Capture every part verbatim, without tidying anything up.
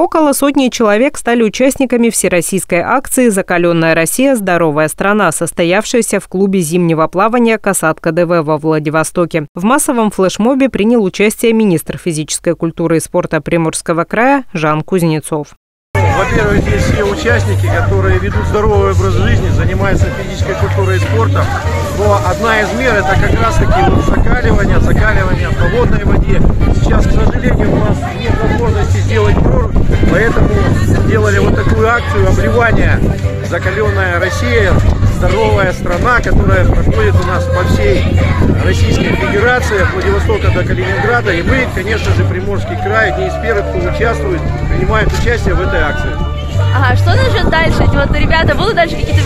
Около сотни человек стали участниками всероссийской акции «Закаленная Россия. Здоровая страна», состоявшейся в клубе зимнего плавания «Косатка ДВ» во Владивостоке. В массовом флешмобе принял участие министр физической культуры и спорта Приморского края Жан Кузнецов. Во-первых, здесь все участники, которые ведут здоровый образ жизни, занимаются физической культурой и спортом. Но одна из мер – это как раз-таки вот закаливание, закаливание в холодной воде. Сейчас, к сожалению, у нас нет возможности сделать прорубь, поэтому делали вот такую акцию обливания «Закаленная Россия. Здоровая страна», которая проходит у нас по всей Российской Федерации, от Владивостока до Калининграда. И мы, конечно же, Приморский край, одни из первых, кто участвует, принимают участие в этой акции. Ага, что нас ждет дальше? Вот ребята будут дальше какие-то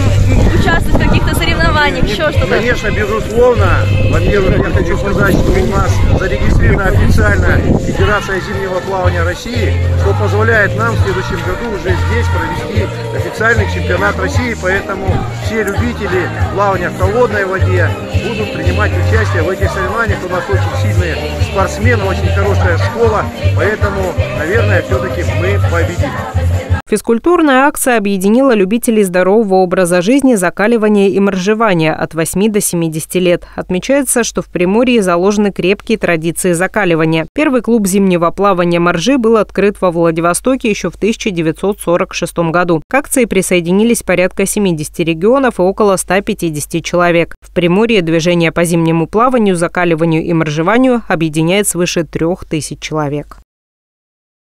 участвовать в каких-то соревнованиях, еще что-то? Конечно, безусловно. Во-первых, я хочу сказать, что у нас зарегистрирована официально Федерация зимнего плавания России, что позволяет нам в следующем году уже здесь провести официальный чемпионат России, поэтому все любители плавания в холодной воде будут принимать участие в этих соревнованиях. У нас очень сильные спортсмены, очень хорошая школа, поэтому, наверное, все-таки мы победим. Физкультурная акция объединила любителей здорового образа жизни, закаливания и моржевания от восьми до семидесяти лет. Отмечается, что в Приморье заложены крепкие традиции закаливания. Первый клуб зимнего плавания моржи был открыт во Владивостоке еще в тысяча девятьсот сорок шестом году. К акции присоединились порядка семидесяти регионов и около ста пятидесяти человек. В Приморье движение по зимнему плаванию, закаливанию и моржеванию объединяет свыше трёх тысяч человек.